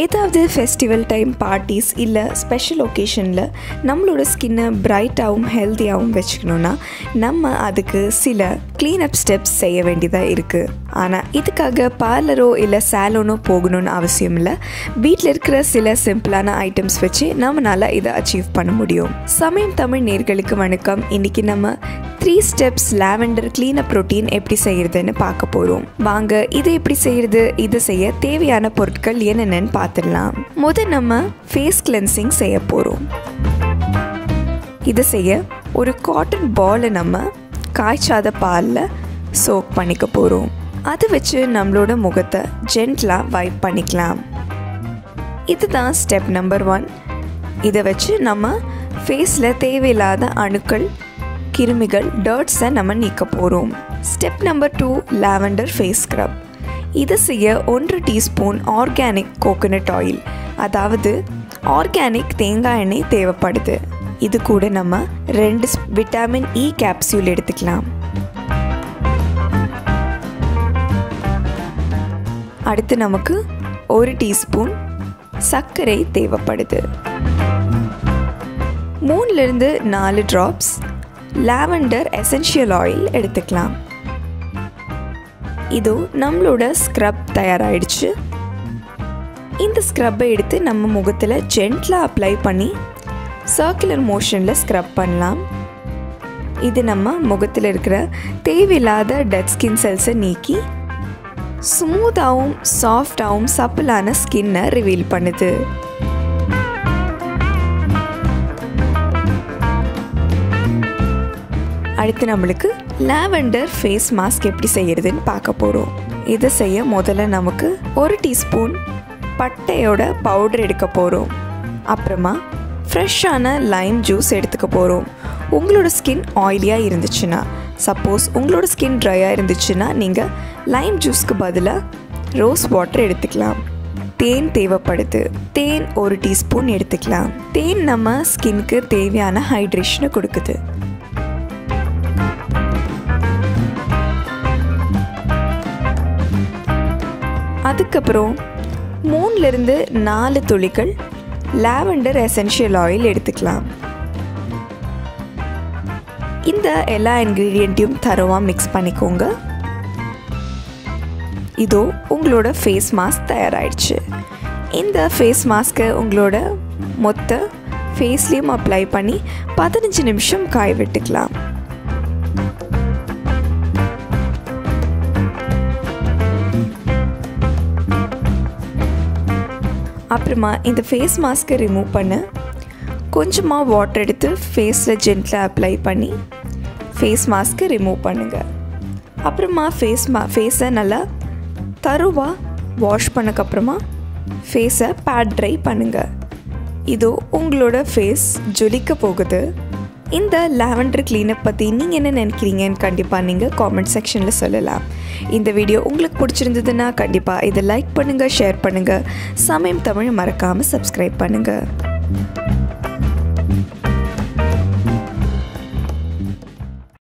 ஏதாவது festival time parties இல்லை special ஒகேஷனில் நம்மளோட ஸ்கின்னை பிரைட்டாகவும் ஹெல்த்தியாகவும் வச்சுக்கணுன்னா நம்ம அதுக்கு சில க்ளீனப் ஸ்டெப்ஸ் செய்ய வேண்டியதாக இருக்குது. ஆனால் இதுக்காக பார்லரோ இல்லை சேலோனோ போகணும்னு அவசியம் இல்லை. வீட்டில் இருக்கிற சில சிம்பிளான ஐட்டம்ஸ் வச்சு நம்மளால் இதை அச்சீவ் பண்ண முடியும். சமயம் தமிழ் நேர்களுக்கு வணக்கம். இன்றைக்கி நம்ம 3 steps லாவெண்டர் க்ளீனப் ரொட்டீன் எப்படி செய்கிறதுன்னு பார்க்க போகிறோம். வாங்க இதை எப்படி செய்கிறது, இதை செய்ய தேவையான பொருட்கள் என்னென்னு பார்த்துடலாம். முதல் நம்ம ஃபேஸ் கிளென்சிங் செய்ய போகிறோம். இதை செய்ய ஒரு காட்டன் பாலை நம்ம காய்ச்சாத பாலில் சோக் பண்ணிக்க போகிறோம். அதை வச்சு நம்மளோட முகத்தை ஜென்டலாக வைப் பண்ணிக்கலாம். இதுதான் ஸ்டெப் நம்பர் 1. இதை வச்சு நம்ம ஃபேஸில் தேவையில்லாத அணுக்கள், கிருமிகள், டர்ட்ஸை நம்ம நீக்க போகிறோம். Step number 2 lavender face scrub. இதை செய்ய 1 teaspoon ஆர்கானிக் கோகோனட் ஆயில், அதாவது ஆர்கானிக் தேங்காய் எண்ணெய் தேவைப்படுது. இது கூட நம்ம 2 விட்டமின் E கேப்சூல் எடுத்துக்கலாம். அடுத்து நமக்கு 1 teaspoon சர்க்கரை தேவைப்படுது. 3 to 4 drops lavender essential oil எடுத்துக்கலாம். இதோ நம்மளோட ஸ்க்ரப் தயாராகிடுச்சு. இந்த ஸ்க்ரப்பை எடுத்து நம்ம முகத்தில் ஜென்டலாக அப்ளை பண்ணி சர்க்குலர் மோஷனில் ஸ்க்ரப் பண்ணலாம். இது நம்ம முகத்தில் இருக்கிற தேவையில்லாத டெட் ஸ்கின் செல்ஸை நீக்கி ஸ்மூத்தாகவும் சாஃப்டாகவும் சப்பலான ஸ்கின்னை ரிவீல் பண்ணுது. அடுத்து நம்மளுக்கு லாவெண்டர் ஃபேஸ் மாஸ்க் எப்படி செய்கிறதுன்னு பார்க்க போகிறோம். இதை செய்ய முதல்ல நமக்கு 1 teaspoon பட்டையோட பவுடர் எடுக்க போகிறோம். அப்புறமா ஃப்ரெஷ்ஷான லைம் ஜூஸ் எடுத்துக்க போகிறோம். உங்களோட ஸ்கின் ஆயிலியாக இருந்துச்சுன்னா, சப்போஸ் உங்களோட ஸ்கின் ட்ரையாக இருந்துச்சுன்னா நீங்கள் லைம் ஜூஸ்க்கு பதிலாக ரோஸ் வாட்டர் எடுத்துக்கலாம். தேன் தேவைப்படுது. தேன் 1 teaspoon எடுத்துக்கலாம். தேன் நம்ம ஸ்கின்னுக்கு தேவையான ஹைட்ரேஷனை கொடுக்குது. அதுக்கப்புறம் 3 to 4 துளிகள் லாவெண்டர் எசென்ஷியல் ஆயில் எடுத்துக்கலாம். இந்த எல்லா இன்க்ரீடியண்ட்டையும் தரோவாக மிக்ஸ் பண்ணிக்கோங்க. இதோ உங்களோட ஃபேஸ் மாஸ்க் தயாராகிடுச்சு. இந்த ஃபேஸ் மாஸ்க்கை உங்களோட மொத்த ஃபேஸ்லேயும் அப்ளை பண்ணி 15 நிமிஷம் காய விட்டுக்கலாம். அப்புறமா இந்த ஃபேஸ் மாஸ்க்கை ரிமூவ் பண்ண கொஞ்சமாக வாட்டர் எடுத்து ஃபேஸில் ஜென்டலாக அப்ளை பண்ணி ஃபேஸ் மாஸ்க்கை ரிமூவ் பண்ணுங்கள். அப்புறமா ஃபேஸை நல்லா தருவாக வாஷ் பண்ணக்கப்புறமா ஃபேஸை பேட் ட்ரை பண்ணுங்கள். இதோ உங்களோட ஃபேஸ் ஜொலிக்க போகுது. இந்த லாவெண்டர் க்ளீனப் பற்றி நீங்கள் என்ன நினைக்கிறீங்கன்னு கண்டிப்பாக நீங்கள் காமெண்ட் செக்ஷனில் சொல்லலாம். இந்த வீடியோ உங்களுக்கு பிடிச்சிருந்ததுன்னா கண்டிப்பாக இதை லைக் பண்ணுங்கள், ஷேர் பண்ணுங்கள். சமயம் தமிழ் மறக்காமல் சப்ஸ்கிரைப் பண்ணுங்கள்.